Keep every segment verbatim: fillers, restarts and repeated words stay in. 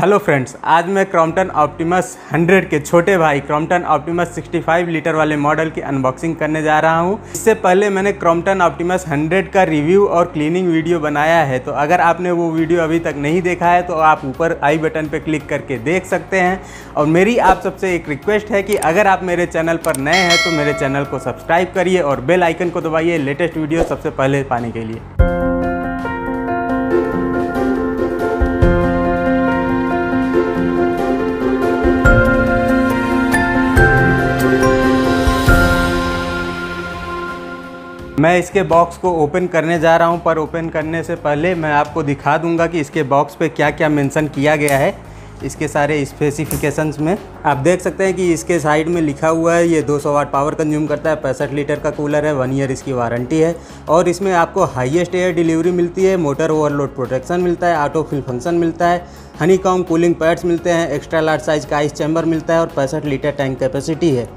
Hello friends, आज मैं Crompton Optimus hundred के छोटे भाई Crompton Optimus sixty five litre वाले मॉडल की अनबॉक्सिंग करने जा रहा हूं। इससे पहले मैंने क्रॉम्पटन ऑप्टिमस हंड्रेड का रिव्यू और क्लीनिंग वीडियो बनाया है, तो अगर आपने वो वीडियो अभी तक नहीं देखा है तो आप ऊपर आई बटन पर क्लिक करके देख सकते हैं। और मेरी आप सबसे एक रिक्वेस्ट है कि अगर आप मेरे चैनल पर नए हैं तो मेरे चैनल को सब्सक्राइब करिए और बेल आइकन को दबाइए लेटेस्ट वीडियो सबसे पहले पाने के लिए। मैं इसके बॉक्स को ओपन करने जा रहा हूं, पर ओपन करने से पहले मैं आपको दिखा दूंगा कि इसके बॉक्स पे क्या क्या मेंशन किया गया है। इसके सारे स्पेसिफिकेशंस में आप देख सकते हैं कि इसके साइड में लिखा हुआ है ये दो सौ वाट पावर कंज्यूम करता है, पैंसठ लीटर का कूलर है, वन ईयर इसकी वारंटी है और इसमें आपको हाईएस्ट एयर डिलीवरी मिलती है, मोटर ओवरलोड प्रोटेक्शन मिलता है, ऑटो फिल फंक्शन मिलता है, हनीकॉम्ब कूलिंग पैड्स मिलते हैं, एक्स्ट्रा लार्ज साइज का आइस चैम्बर मिलता है और पैंसठ लीटर टैंक कैपेसिटी है।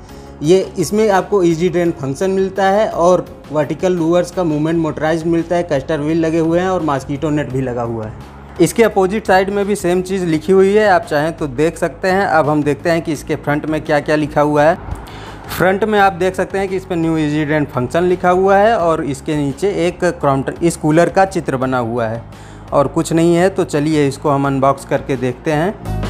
ये इसमें आपको इजी ड्रेन फंक्शन मिलता है और वर्टिकल लूअर्स का मूवमेंट मोटराइज मिलता है, कैस्टर व्हील लगे हुए हैं और मॉस्किटो नेट भी लगा हुआ है। इसके अपोजिट साइड में भी सेम चीज़ लिखी हुई है, आप चाहें तो देख सकते हैं। अब हम देखते हैं कि इसके फ्रंट में क्या क्या लिखा हुआ है। फ्रंट में आप देख सकते हैं कि इस पर न्यू इजी ड्रेन फंक्शन लिखा हुआ है और इसके नीचे एक क्रॉम्पटन इस कूलर का चित्र बना हुआ है और कुछ नहीं है। तो चलिए इसको हम अनबॉक्स करके देखते हैं।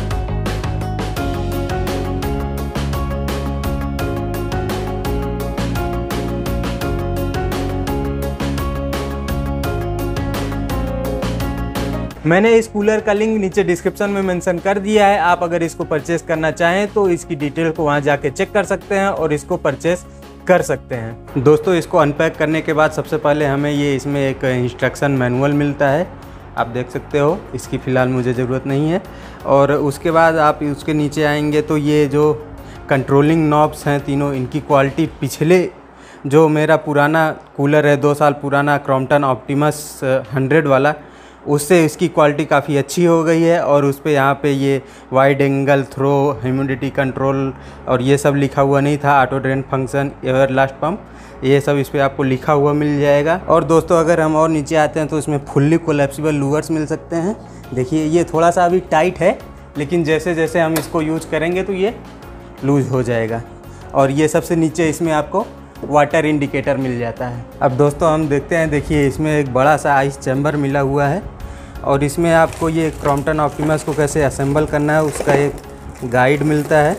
मैंने इस कूलर का लिंक नीचे डिस्क्रिप्शन में मेंशन कर दिया है, आप अगर इसको परचेस करना चाहें तो इसकी डिटेल को वहां जाके चेक कर सकते हैं और इसको परचेस कर सकते हैं। दोस्तों, इसको अनपैक करने के बाद सबसे पहले हमें ये इसमें एक इंस्ट्रक्शन मैनुअल मिलता है, आप देख सकते हो, इसकी फ़िलहाल मुझे ज़रूरत नहीं है। और उसके बाद आप उसके नीचे आएँगे तो ये जो कंट्रोलिंग नॉब्स हैं तीनों, इनकी क्वालिटी पिछले जो मेरा पुराना कूलर है, दो साल पुराना क्रॉम्पटन ऑप्टिमस हंड्रेड वाला, उससे इसकी क्वालिटी काफ़ी अच्छी हो गई है। और उस पर यहाँ पे ये wide angle throw, humidity control और ये सब लिखा हुआ नहीं था, auto drain function, ever last pump, ये सब इस पर आपको लिखा हुआ मिल जाएगा। और दोस्तों, अगर हम और नीचे आते हैं तो इसमें फुल्ली कोलैप्सिबल लूअर्स मिल सकते हैं। देखिए, ये थोड़ा सा अभी टाइट है, लेकिन जैसे जैसे हम इसको यूज करेंगे तो ये लूज हो जाएगा। और ये सबसे नीचे इसमें आपको वाटर इंडिकेटर मिल जाता है। अब दोस्तों हम देखते हैं, देखिए इसमें एक बड़ा सा आइस चैम्बर मिला हुआ है और इसमें आपको ये क्रॉम्पटन ऑप्टिमस को कैसे असेंबल करना है उसका एक गाइड मिलता है।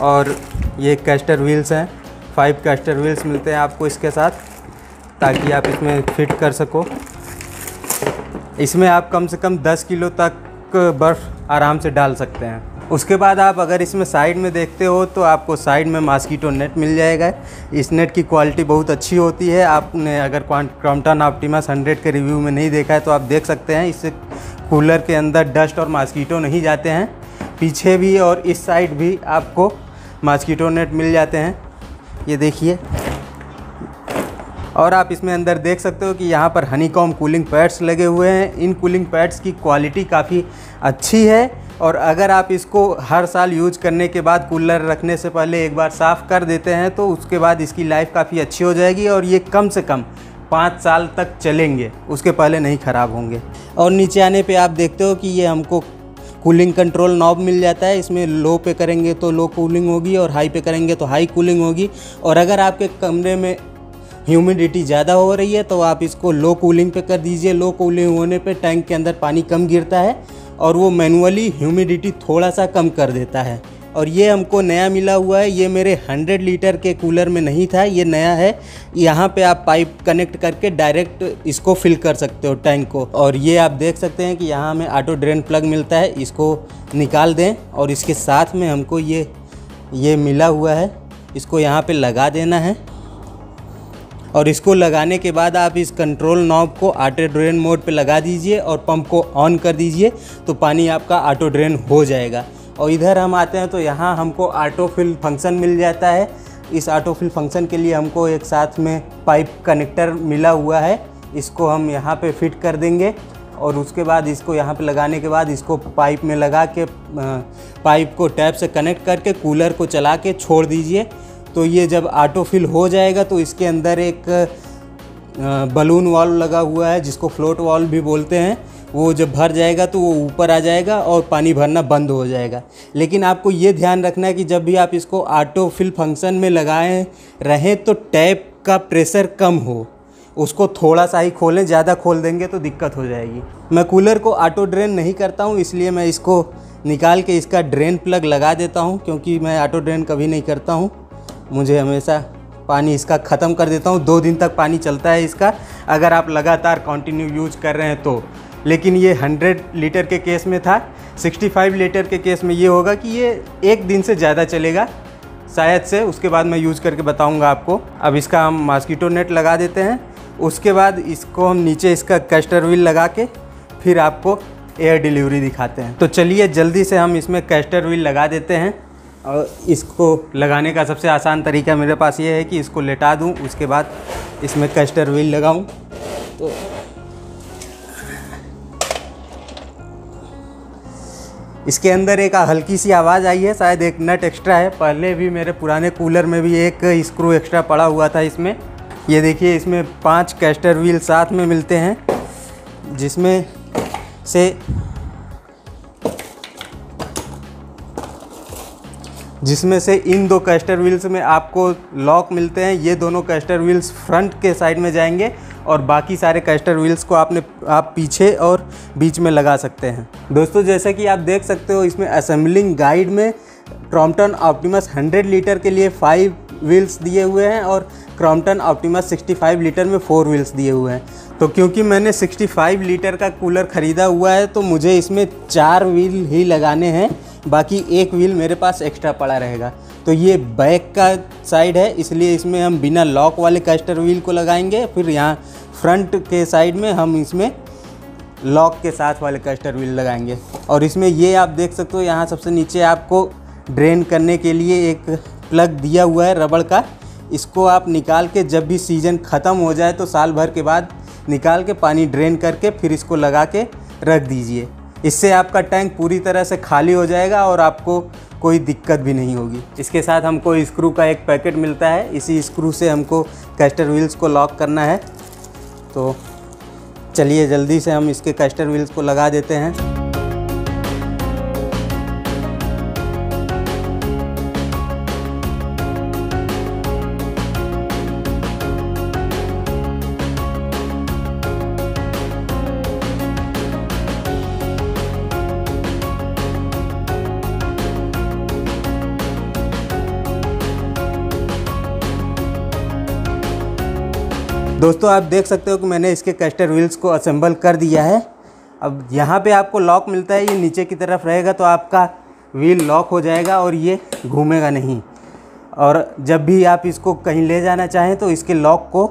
और ये कैस्टर व्हील्स हैं, फाइव कैस्टर व्हील्स मिलते हैं आपको इसके साथ, ताकि आप इसमें फिट कर सको। इसमें आप कम से कम दस किलो तक बर्फ़ आराम से डाल सकते हैं। उसके बाद आप अगर इसमें साइड में देखते हो तो आपको साइड में मॉस्किटो नेट मिल जाएगा। इस नेट की क्वालिटी बहुत अच्छी होती है, आपने अगर क्रॉम्पटन ऑप्टिमस हंड्रेड के रिव्यू में नहीं देखा है तो आप देख सकते हैं। इससे कूलर के अंदर डस्ट और मॉस्किटो नहीं जाते हैं। पीछे भी और इस साइड भी आपको मॉस्किटो नेट मिल जाते हैं, ये देखिए। और आप इसमें अंदर देख सकते हो कि यहाँ पर हनीकॉम्ब कूलिंग पैड्स लगे हुए हैं। इन कूलिंग पैड्स की क्वालिटी काफ़ी अच्छी है और अगर आप इसको हर साल यूज करने के बाद कूलर रखने से पहले एक बार साफ़ कर देते हैं तो उसके बाद इसकी लाइफ काफ़ी अच्छी हो जाएगी और ये कम से कम पाँच साल तक चलेंगे, उसके पहले नहीं ख़राब होंगे। और नीचे आने पे आप देखते हो कि ये हमको कूलिंग कंट्रोल नॉब मिल जाता है। इसमें लो पे करेंगे तो लो कूलिंग होगी और हाई पे करेंगे तो हाई कूलिंग होगी। और अगर आपके कमरे में ह्यूमिडिटी ज़्यादा हो रही है तो आप इसको लो कूलिंग पे कर दीजिए। लो कूलिंग होने पे टैंक के अंदर पानी कम गिरता है और वो मैनुअली ह्यूमिडिटी थोड़ा सा कम कर देता है। और ये हमको नया मिला हुआ है, ये मेरे हंड्रेड लीटर के कूलर में नहीं था, ये नया है। यहाँ पे आप पाइप कनेक्ट करके डायरेक्ट इसको फिल कर सकते हो टैंक को। और ये आप देख सकते हैं कि यहाँ हमें ऑटो ड्रेन प्लग मिलता है, इसको निकाल दें। और इसके साथ में हमको ये ये मिला हुआ है, इसको यहाँ पे लगा देना है। और इसको लगाने के बाद आप इस कंट्रोल नॉब को ऑटो ड्रेन मोड पे लगा दीजिए और पंप को ऑन कर दीजिए तो पानी आपका ऑटो ड्रेन हो जाएगा। और इधर हम आते हैं तो यहाँ हमको ऑटो फिल फंक्शन मिल जाता है। इस ऑटो फिल फंक्शन के लिए हमको एक साथ में पाइप कनेक्टर मिला हुआ है, इसको हम यहाँ पे फिट कर देंगे। और उसके बाद इसको यहाँ पे लगाने के बाद इसको पाइप में लगा के पाइप को टैप से कनेक्ट करके कूलर को चला के छोड़ दीजिए। तो ये जब ऑटो फिल हो जाएगा तो इसके अंदर एक बलून वाल्व लगा हुआ है जिसको फ्लोट वाल्व भी बोलते हैं, वो जब भर जाएगा तो वो ऊपर आ जाएगा और पानी भरना बंद हो जाएगा। लेकिन आपको ये ध्यान रखना है कि जब भी आप इसको ऑटो फिल फंक्शन में लगाएं रहें तो टैप का प्रेशर कम हो, उसको थोड़ा सा ही खोलें, ज़्यादा खोल देंगे तो दिक्कत हो जाएगी। मैं कूलर को ऑटो ड्रेन नहीं करता हूँ, इसलिए मैं इसको निकाल के इसका ड्रेन प्लग लगा देता हूँ, क्योंकि मैं ऑटो ड्रेन कभी नहीं करता हूँ। मुझे हमेशा पानी इसका ख़त्म कर देता हूँ, दो दिन तक पानी चलता है इसका अगर आप लगातार कंटिन्यू यूज कर रहे हैं तो। लेकिन ये सौ लीटर के केस में था, पैंसठ लीटर के केस में ये होगा कि ये एक दिन से ज़्यादा चलेगा शायद से, उसके बाद मैं यूज़ करके बताऊँगा आपको। अब इसका हम मॉस्किटो नेट लगा देते हैं, उसके बाद इसको हम नीचे इसका कैस्टर व्हील लगा के फिर आपको एयर डिलीवरी दिखाते हैं। तो चलिए जल्दी से हम इसमें कैस्टर व्हील लगा देते हैं। और इसको लगाने का सबसे आसान तरीका मेरे पास ये है कि इसको लेटा दूं, उसके बाद इसमें कैस्टर व्हील लगाऊं। तो इसके अंदर एक हल्की सी आवाज़ आई है, शायद एक नट एक्स्ट्रा है। पहले भी मेरे पुराने कूलर में भी एक स्क्रू एक्स्ट्रा पड़ा हुआ था इसमें। ये देखिए, इसमें पांच कैस्टर व्हील साथ में मिलते हैं, जिसमें से जिसमें से इन दो कैस्टर व्हील्स में आपको लॉक मिलते हैं। ये दोनों कैस्टर व्हील्स फ्रंट के साइड में जाएंगे और बाकी सारे कैस्टर व्हील्स को आपने आप पीछे और बीच में लगा सकते हैं। दोस्तों जैसा कि आप देख सकते हो, इसमें असेंबलिंग गाइड में क्रॉम्पटन ऑप्टिमस सौ लीटर के लिए फाइव व्हील्स दिए हुए हैं और क्रॉम्पटन ऑप्टिमस पैंसठ लीटर में फोर व्हील्स दिए हुए हैं। तो क्योंकि मैंने पैंसठ लीटर का कूलर ख़रीदा हुआ है तो मुझे इसमें चार व्हील ही लगाने हैं, बाकी एक व्हील मेरे पास एक्स्ट्रा पड़ा रहेगा। तो ये बैक का साइड है, इसलिए इसमें हम बिना लॉक वाले कैस्टर व्हील को लगाएंगे, फिर यहाँ फ्रंट के साइड में हम इसमें लॉक के साथ वाले कैस्टर व्हील लगाएंगे। और इसमें ये आप देख सकते हो, यहाँ सबसे नीचे आपको ड्रेन करने के लिए एक प्लग दिया हुआ है रबड़ का। इसको आप निकाल के जब भी सीज़न ख़त्म हो जाए तो साल भर के बाद निकाल के पानी ड्रेन करके फिर इसको लगा के रख दीजिए। इससे आपका टैंक पूरी तरह से खाली हो जाएगा और आपको कोई दिक्कत भी नहीं होगी। इसके साथ हमको स्क्रू का एक पैकेट मिलता है, इसी स्क्रू से हमको कैस्टर व्हील्स को लॉक करना है। तो चलिए जल्दी से हम इसके कैस्टर व्हील्स को लगा देते हैं। दोस्तों आप देख सकते हो कि मैंने इसके कैस्टर व्हील्स को असेंबल कर दिया है। अब यहाँ पे आपको लॉक मिलता है, ये नीचे की तरफ रहेगा तो आपका व्हील लॉक हो जाएगा और ये घूमेगा नहीं। और जब भी आप इसको कहीं ले जाना चाहें तो इसके लॉक को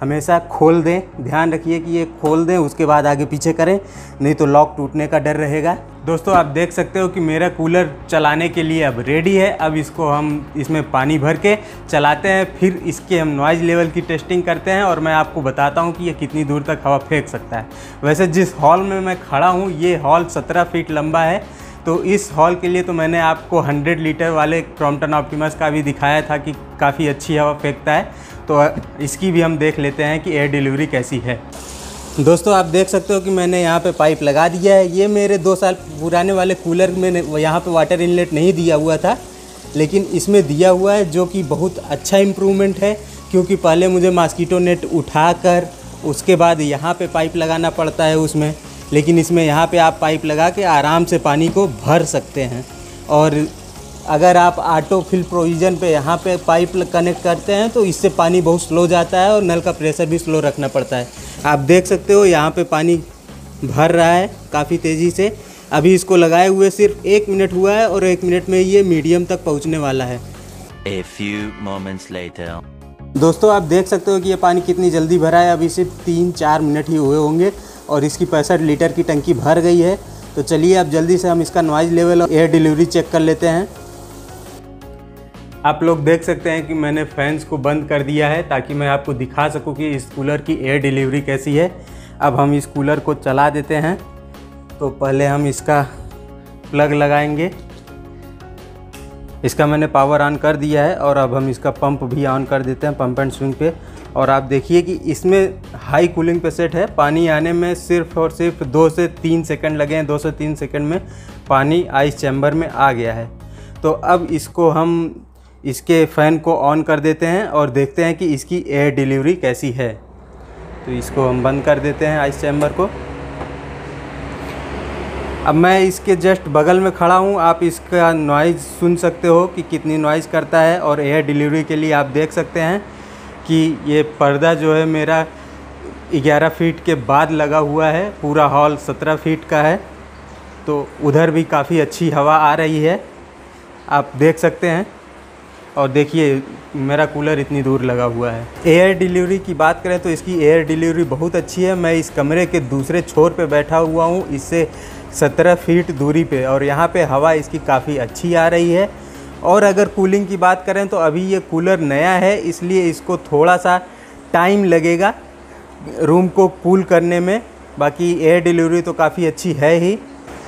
हमेशा खोल दें, ध्यान रखिए कि ये खोल दें, उसके बाद आगे पीछे करें, नहीं तो लॉक टूटने का डर रहेगा। दोस्तों आप देख सकते हो कि मेरा कूलर चलाने के लिए अब रेडी है। अब इसको हम इसमें पानी भर के चलाते हैं, फिर इसके हम नॉइज़ लेवल की टेस्टिंग करते हैं और मैं आपको बताता हूं कि ये कितनी दूर तक हवा फेंक सकता है। वैसे जिस हॉल में मैं खड़ा हूं, ये हॉल सत्रह फीट लंबा है, तो इस हॉल के लिए तो मैंने आपको सौ लीटर वाले क्रॉम्पटन ऑप्टिमस का भी दिखाया था कि काफ़ी अच्छी हवा फेंकता है। तो इसकी भी हम देख लेते हैं कि एयर डिलीवरी कैसी है। दोस्तों आप देख सकते हो कि मैंने यहाँ पे पाइप लगा दिया है। ये मेरे दो साल पुराने वाले कूलर में यहाँ पे वाटर इनलेट नहीं दिया हुआ था, लेकिन इसमें दिया हुआ है, जो कि बहुत अच्छा इम्प्रूवमेंट है, क्योंकि पहले मुझे मॉस्किटो नेट उठा कर उसके बाद यहाँ पे पाइप लगाना पड़ता है उसमें। लेकिन इसमें यहाँ पर आप पाइप लगा के आराम से पानी को भर सकते हैं। और अगर आप ऑटो फिल प्रोविज़न पे यहाँ पे पाइप कनेक्ट करते हैं तो इससे पानी बहुत स्लो जाता है और नल का प्रेशर भी स्लो रखना पड़ता है। आप देख सकते हो यहाँ पे पानी भर रहा है काफ़ी तेज़ी से। अभी इसको लगाए हुए सिर्फ एक मिनट हुआ है और एक मिनट में ये मीडियम तक पहुँचने वाला है। A few moments later. दोस्तों आप देख सकते हो कि ये पानी कितनी जल्दी भरा है, अभी सिर्फ तीन चार मिनट ही हुए होंगे और इसकी पैंसठ लीटर की टंकी भर गई है। तो चलिए अब जल्दी से हम इसका नॉइज़ लेवल और एयर डिलीवरी चेक कर लेते हैं। आप लोग देख सकते हैं कि मैंने फैंस को बंद कर दिया है ताकि मैं आपको दिखा सकूं कि इस कूलर की एयर डिलीवरी कैसी है। अब हम इस कूलर को चला देते हैं। तो पहले हम इसका प्लग लगाएंगे। इसका मैंने पावर ऑन कर दिया है और अब हम इसका पंप भी ऑन कर देते हैं। पंप एंड स्विंग पे और आप देखिए कि इसमें हाई कूलिंग पे सेट है। पानी आने में सिर्फ और सिर्फ दो से तीन सेकंड लगे हैं। दो से तीन सेकंड में पानी आइस चैम्बर में आ गया है। तो अब इसको हम इसके फ़ैन को ऑन कर देते हैं और देखते हैं कि इसकी एयर डिलीवरी कैसी है। तो इसको हम बंद कर देते हैं आइस चैम्बर को। अब मैं इसके जस्ट बगल में खड़ा हूँ, आप इसका नॉइज़ सुन सकते हो कि कितनी नॉइज़ करता है। और एयर डिलीवरी के लिए आप देख सकते हैं कि ये पर्दा जो है मेरा ग्यारह फीट के बाद लगा हुआ है, पूरा हॉल सत्रह फीट का है, तो उधर भी काफ़ी अच्छी हवा आ रही है, आप देख सकते हैं। और देखिए मेरा कूलर इतनी दूर लगा हुआ है। एयर डिलीवरी की बात करें तो इसकी एयर डिलीवरी बहुत अच्छी है। मैं इस कमरे के दूसरे छोर पे बैठा हुआ हूँ, इससे सत्रह फीट दूरी पे, और यहाँ पे हवा इसकी काफ़ी अच्छी आ रही है। और अगर कूलिंग की बात करें तो अभी ये कूलर नया है, इसलिए इसको थोड़ा सा टाइम लगेगा रूम को कूल करने में, बाकी एयर डिलीवरी तो काफ़ी अच्छी है ही।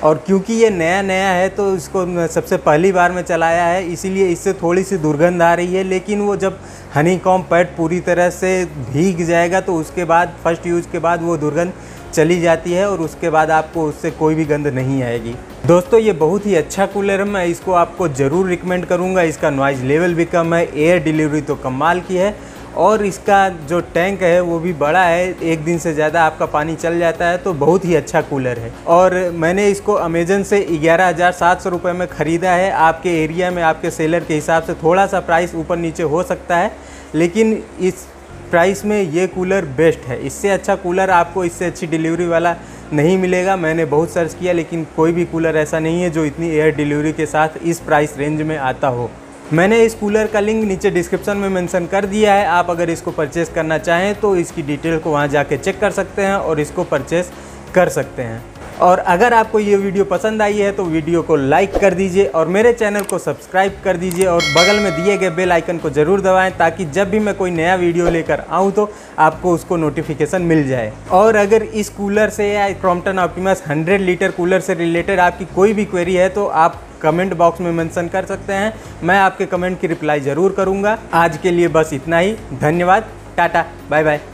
और क्योंकि ये नया नया है तो इसको सबसे पहली बार में चलाया है, इसीलिए इससे थोड़ी सी दुर्गंध आ रही है, लेकिन वो जब हनीकॉम्ब पैड पूरी तरह से भीग जाएगा तो उसके बाद फर्स्ट यूज़ के बाद वो दुर्गंध चली जाती है और उसके बाद आपको उससे कोई भी गंध नहीं आएगी। दोस्तों ये बहुत ही अच्छा कूलर है, मैं इसको आपको ज़रूर रिकमेंड करूँगा। इसका नॉइज़ लेवल भी कम है, एयर डिलीवरी तो कमाल की है, और इसका जो टैंक है वो भी बड़ा है, एक दिन से ज़्यादा आपका पानी चल जाता है, तो बहुत ही अच्छा कूलर है। और मैंने इसको अमेज़न से ग्यारह हज़ार सात सौ रुपये में ख़रीदा है। आपके एरिया में आपके सेलर के हिसाब से थोड़ा सा प्राइस ऊपर नीचे हो सकता है, लेकिन इस प्राइस में ये कूलर बेस्ट है। इससे अच्छा कूलर आपको इससे अच्छी डिलीवरी वाला नहीं मिलेगा। मैंने बहुत सर्च किया लेकिन कोई भी कूलर ऐसा नहीं है जो इतनी एयर डिलीवरी के साथ इस प्राइस रेंज में आता हो। मैंने इस कूलर का लिंक नीचे डिस्क्रिप्शन में मेंशन कर दिया है, आप अगर इसको परचेस करना चाहें तो इसकी डिटेल को वहां जाके चेक कर सकते हैं और इसको परचेस कर सकते हैं। और अगर आपको ये वीडियो पसंद आई है तो वीडियो को लाइक कर दीजिए और मेरे चैनल को सब्सक्राइब कर दीजिए और बगल में दिए गए बेल आइकन को ज़रूर दबाएं, ताकि जब भी मैं कोई नया वीडियो लेकर आऊँ तो आपको उसको नोटिफिकेशन मिल जाए। और अगर इस कूलर से या Crompton Optimus hundred litre cooler से रिलेटेड आपकी कोई भी क्वेरी है तो आप कमेंट बॉक्स में मेंशन कर सकते हैं, मैं आपके कमेंट की रिप्लाई ज़रूर करूँगा। आज के लिए बस इतना ही, धन्यवाद, टाटा, बाय बाय।